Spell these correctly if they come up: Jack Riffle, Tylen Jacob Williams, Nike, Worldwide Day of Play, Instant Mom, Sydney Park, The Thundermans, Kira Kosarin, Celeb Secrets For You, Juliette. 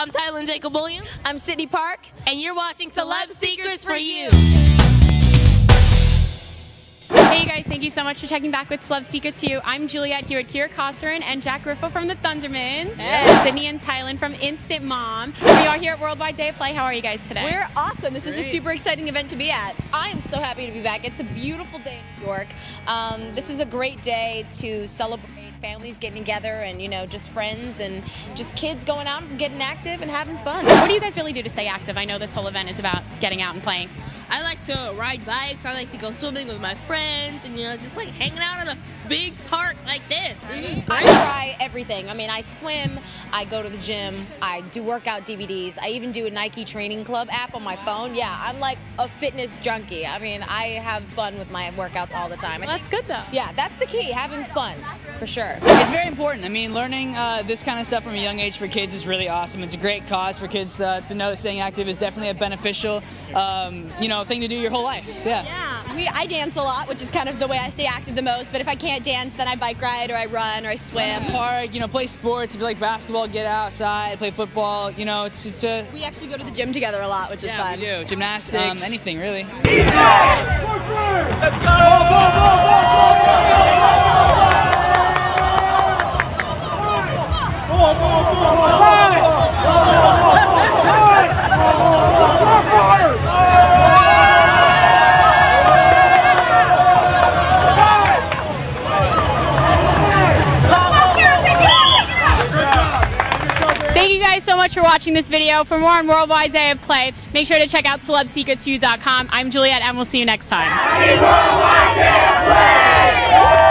I'm Tylen Jacob Williams. I'm Sydney Park. And you're watching Celeb Secrets For You. Hey guys, thank you so much for checking back with Celeb Secrets For You. I'm Juliette here with Kira Kosarin and Jack Riffle from The Thundermans. Hey. Sydney and Tylen from Instant Mom. We are here at Worldwide Day of Play. How are you guys today? We're awesome. This is a super exciting event to be at. I am so happy to be back. It's a beautiful day in New York. This is a great day to celebrate families getting together and, you know, just friends and just kids going out and getting active and having fun. What do you guys really do to stay active? I know this whole event is about getting out and playing. I like to ride bikes, I like to go swimming with my friends, and, you know, just like hanging out at a big park like this. Right? I try everything. I mean, I swim, I go to the gym, I do workout DVDs, I even do a Nike training club app on my phone. Yeah, I'm like a fitness junkie. I mean, I have fun with my workouts all the time. Well, that's good though. Yeah, that's the key, having fun, for sure. It's very important. I mean, learning this kind of stuff from a young age for kids is really awesome. It's a great cause for kids to know that staying active is definitely a beneficial, you know, thing to do your whole life. Yeah. I dance a lot, which is kind of the way I stay active the most, but if I can't dance, then I bike ride or I run or I swim. Park, you know, play sports. If you like basketball, get outside, play football, you know, it's a... We actually go to the gym together a lot, which is fun. Yeah, we do. Gymnastics. Anything, really. Let's go! Thank you so much for watching this video. For more on Worldwide Day of Play, make sure to check out CelebSecretsForYou.com. I'm Juliette, and we'll see you next time. Happy Worldwide Day of Play!